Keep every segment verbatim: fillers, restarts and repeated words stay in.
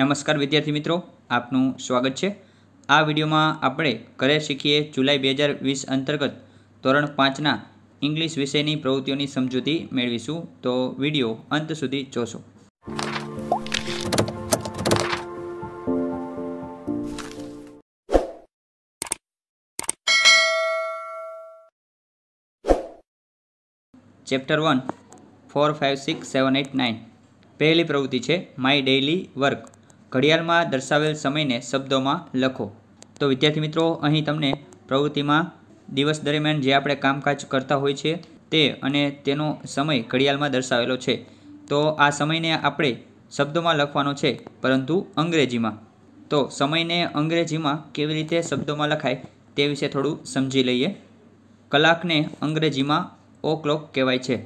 નમસ્કાર વિદ્યાર્થી મિત્રો, આપનું સ્વાગત છે। આ વિડીયોમાં આપણે ઘરે શીખીએ જુલાઈ બે હજાર વીસ અંતર્ગત ધોરણ પાંચના ઇંગ્લિશ વિષયની પ્રવૃત્તિઓની સમજૂતી મેળવીશું, તો વિડીયો અંત સુધી જોશો। Chapter one four five six seven eight nine. पहली प्रवृत्ति है माय डेली वर्क। घड़ियाल में दर्शावेल समय ने शब्दों में लखो। तो विद्यार्थी मित्रों, અહીં તમને પ્રવૃત્તિમાં દિવસ દરમિયાન જે આપણે કામકાજ કરતા હોય છે તે અને તેનો સમય ઘડિયાળમાં દર્શાવેલો છે। તો આ સમયને આપણે શબ્દોમાં લખવાનો છે, પરંતુ અંગ્રેજીમાં। તો સમયને અંગ્રેજીમાં કેવી રીતે શબ્દોમાં લખાય તે વિશે થોડું સમજી લઈએ। કલાકને અંગ્રેજીમાં ઓ ક્લોક કહેવાય છે।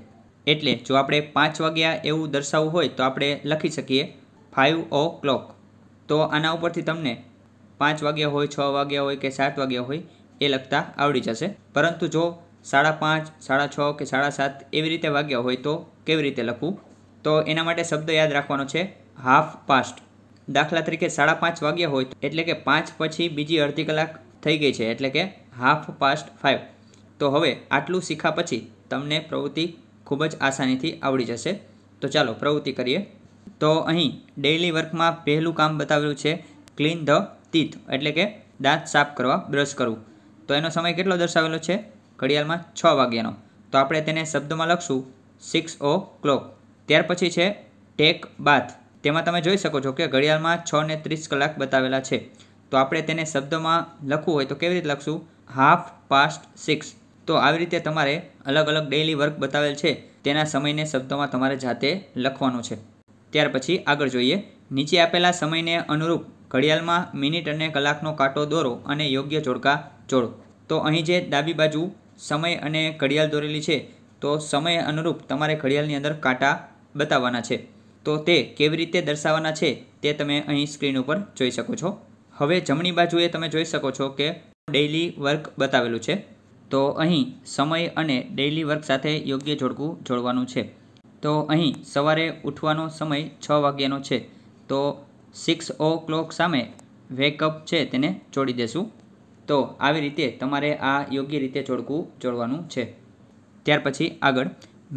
એટલે જો આપણે પાંચ વાગ્યા એવું દર્શાવવું હોય તો આપણે લખી શકીએ फाइव ओ क्लॉक। तो आना उपरथी तमने पांच वाग्या होय, छ वाग्या होय के सात वाग्या होय ए लखता आवड़ी जशे। परंतु जो साढ़ा पांच, साढ़ा छ के साढ़ा सात एवी रीते वाग्या होय तो केवी रीते लखवू, तो एना माटे शब्द याद राखवानो छे हाफ पास्ट। दाखला तरीके साढ़ा पांच वाग्या होय एटले के पांच पछी बीजी अर्धी कलाक थई गई छे, एटले के हाफ पास्ट फाइव। तो हवे आटलू शीख्या पछी तमने प्रवृत्ति खूब ज आसानीथी आवड़ी जशे। तो चालो प्रवृत्ति करीए। तो अहीं डेली वर्क में पहलू काम बतावेलू छे क्लीन ध टीथ, एटले के दाँत साफ करवा, ब्रश करवू। तो एनो समय केटलो दर्शावेलो छे घड़ियाल में छ वाग्यानो, तो आपणे तेने शब्दों में लखशू सिक्स ओ क्लॉक। त्यार पछी छे टेक बाथ। तेमां तमे जोई शको छो के घड़ियाल में छ ने त्रीस कलाक बतावेला छे, तो आपणे तेने शब्दों में लखवू होय तो केवी रीते लखशू हाफ पास्ट सिक्स। तो आवी रीते तमारे अलग अलग डेली वर्क बतावेल छे तेना समयने शब्दों में तमारे जाते लखवानुं छे। त्यार पछी आगळ जोईए। नीचे आपेला समयने अनुरूप घड़ियाळमां मिनिट अने कलाकनो कांटो दोरो अने योग्य जोडका जोड़ो। तो अहीं जे डाबी बाजू समय अने घड़ियाळ दोरेली छे, तो समय अनुरूप तमारे घड़ियाळनी अंदर कांटा बताववाना छे। तो ते केवी रीते दर्शाववाना छे ते तमे अहीं स्क्रीन उपर जोई शको छो। हवे जमणी बाजुए तमे जोई शको छो के डेली वर्क बतावेलुं छे, तो अहीं समय अने डेली वर्क साथे योग्य जोडकु जोड़वानुं छे। तो अहीं सवारे उठवानो समय छ वाग्यानो छे, तो सिक्स ओ क्लॉक सामे वेकअप छे तेने जोड़ी देशू। तो आवी रीते तमारे आ योग्य रीते जोड़कू जोड़वानुं छे। त्यार पछी आगळ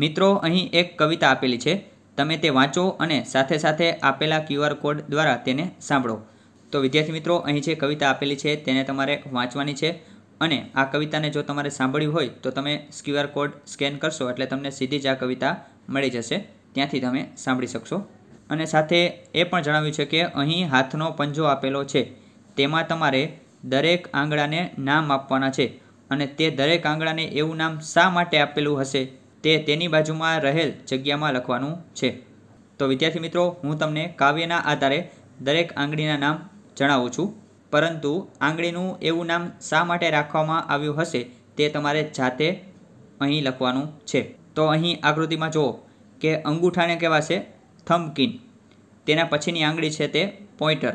मित्रों, अहीं एक कविता आपेली छे, तमे ते वाँचो अने साथे साथे आपेला क्यूआर कोड द्वारा तेने सांभळो। तो विद्यार्थी मित्रों, अहीं जे कविता आपेली छे तेने तमारे वाँचवानी छे अने आ कविताने जो तमारे सांभळी होय तो तमे क्यूआर कोड स्केन करशो एटले तमने सीधी ज आ कविता मळी जशे, त्यांथी तमे सांभळी शकशो। अने साथे ए पण जणाव्युं छे के अहीं हाथनो पंजो आपेलो छे, तेमां तमारे दरेक आंगळाने नाम आपवाना छे अने ते दरेक आंगळाने एवुं नाम शा माटे आपेलुं हशे ते तेनी बाजुमां रहेल जग्यामां लखवानुं छे। तो विद्यार्थी मित्रों, हुं तमने काव्यना आधारे दरेक आंगळीना नाम जणावुं छुं, परंतु आंगळीनुं एवुं नाम शा माटे राखवामां आव्युं हशे ते तमारे जाते अहीं लखवानुं छे। तो अहीं आकृति में जुओ के अंगूठाने कहेवाशे थंबकिन, तेना पछीनी आंगळी छे ते पॉइंटर,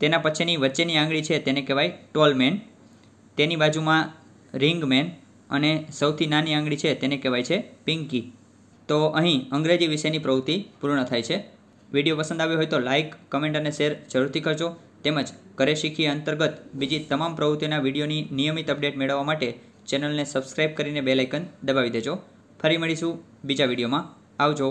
तेना पछीनी वच्चेनी आंगळी छे तेने कहेवाय टोलमेन, तेनी बाजुमां रिंगमेन अने सौथी नानी आंगळी छे तेने कहेवाय छे पिंकी। तो अहीं अंग्रेजी विषयनी प्रवृत्ति पूर्ण थाय छे। विडियो पसंद आव्यो होय तो लाइक, कमेंट अने शेर जरूरथी करजो। तेमज घरे शीखीए अंतर्गत बीजी तमाम प्रवृत्तिना विडियोनी नियमित अपडेट मेळववा माटे चेनलने सब्सक्राइब करीने बेल आइकन दबावी देजो। ફરી મળીશું બીજા વિડીયોમાં। આવજો।